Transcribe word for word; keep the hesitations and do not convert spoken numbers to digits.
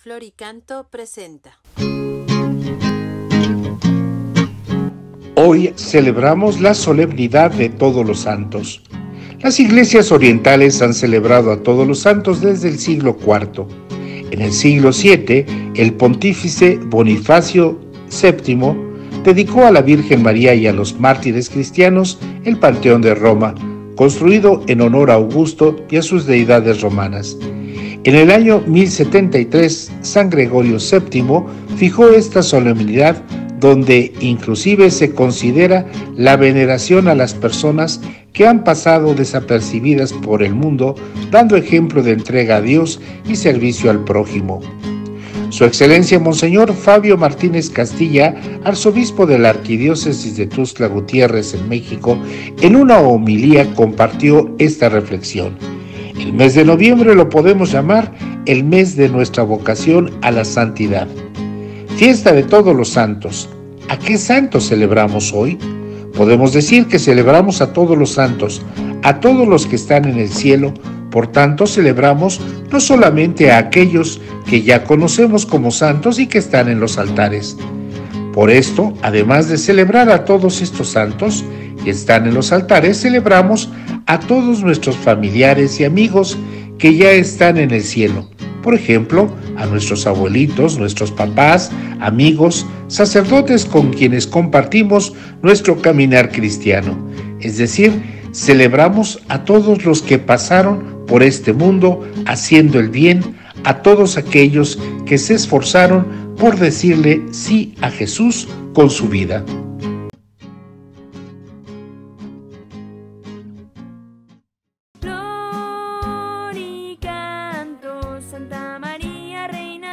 Flor y Canto presenta. Hoy celebramos la solemnidad de Todos los Santos. Las iglesias orientales han celebrado a Todos los Santos desde el siglo cuarto. En el siglo siete, el pontífice Bonifacio séptimo dedicó a la Virgen María y a los mártires cristianos el Panteón de Roma, construido en honor a Augusto y a sus deidades romanas. En el año mil setenta y tres, San Gregorio séptimo fijó esta solemnidad, donde inclusive se considera la veneración a las personas que han pasado desapercibidas por el mundo, dando ejemplo de entrega a Dios y servicio al prójimo. Su Excelencia Monseñor Fabio Martínez Castilla, arzobispo de la Arquidiócesis de Tuxtla Gutiérrez en México, en una homilía compartió esta reflexión. El mes de noviembre lo podemos llamar el mes de nuestra vocación a la santidad. Fiesta de Todos los Santos. ¿A qué santos celebramos hoy? Podemos decir que celebramos a todos los santos, a todos los que están en el cielo. Por tanto, celebramos no solamente a aquellos que ya conocemos como santos y que están en los altares. Por esto, además de celebrar a todos estos santos que están en los altares, celebramos a todos nuestros familiares y amigos que ya están en el cielo. Por ejemplo, a nuestros abuelitos, nuestros papás, amigos, sacerdotes con quienes compartimos nuestro caminar cristiano. Es decir, celebramos a todos los que pasaron por este mundo haciendo el bien, a todos aquellos que se esforzaron por decirle sí a Jesús con su vida. Flor y Canto, Santa María Reina.